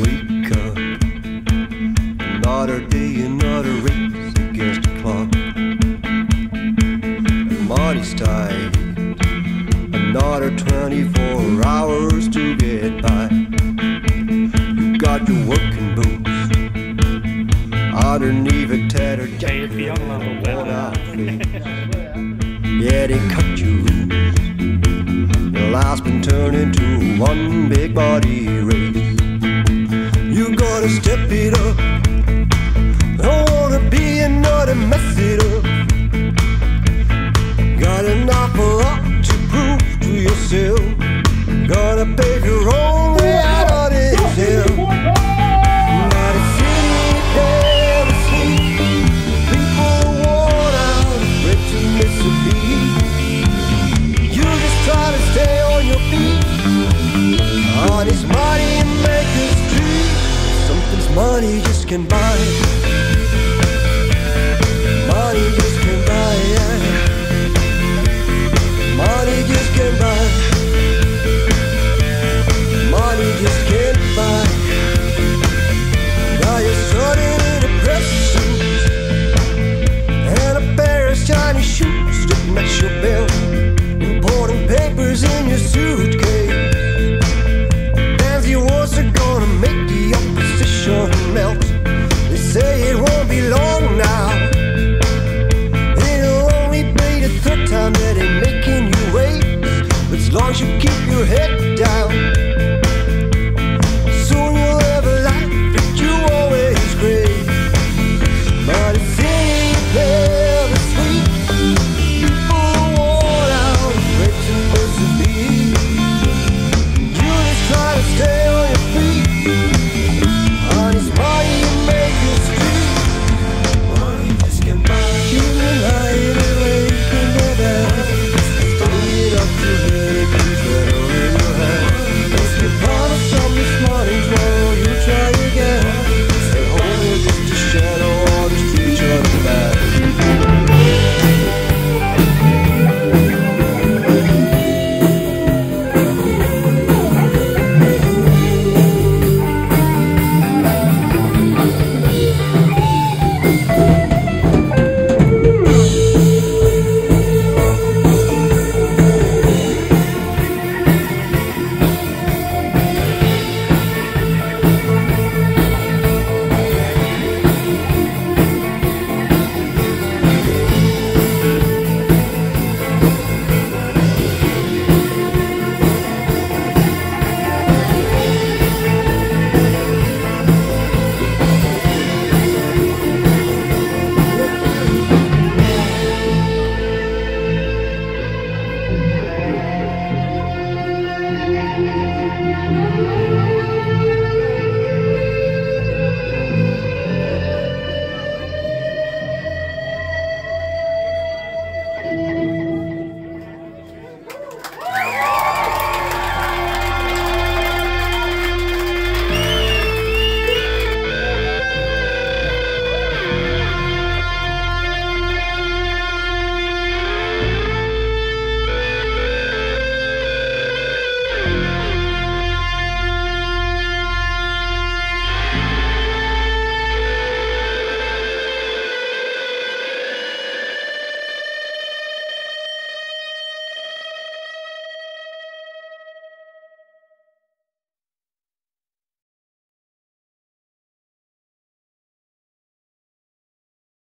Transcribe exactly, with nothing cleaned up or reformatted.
Wake up, another day, another race against the clock. And money's tight, another twenty-four hours to get by. You got your working boots underneath a tattered jacket and a worn-out face. Yeah, they cut you loose. Life's been turned into one big body race. You gotta step it up. Don't wanna be another mess it up. Got an awful lot to prove to yourself. Gotta pave your own way out on it yourself. Not a city there to see. People worn out, bred to miss a beat. You just try to stay. Honest money make us dream. Something's money just can buy. Money just can buy. Money just can buy. Money just can buy. Now you're starting in depressions and a pair of shiny shoes to match your belt. Important papers in your suitcase. Make the opposition melt. They say it won't be long now. It'll only be the third time that they're making you wait. As long as you keep your head down, soon you'll have a life that you always crave. But it's in there to sleep. People worn out, bred to persevere. You just try to stay on your feet. Yeah.